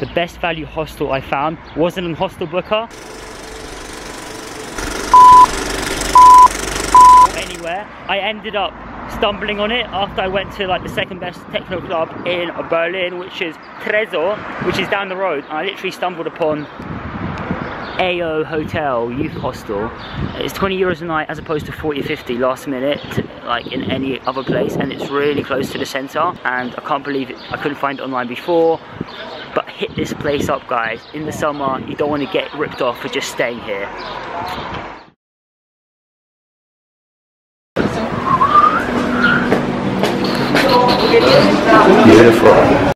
the best value hostel I found wasn't on Hostel Booker or anywhere. I ended up stumbling on it after I went to like the second best techno club in Berlin, which is Tresor, which is down the road. And I literally stumbled upon AO Hotel Youth Hostel. It's 20 euros a night as opposed to 40-50 last minute like in any other place, and it's really close to the centre, and I can't believe it. I couldn't find it online before, but hit this place up, guys. In the summer, you don't want to get ripped off for just staying here. Beautiful.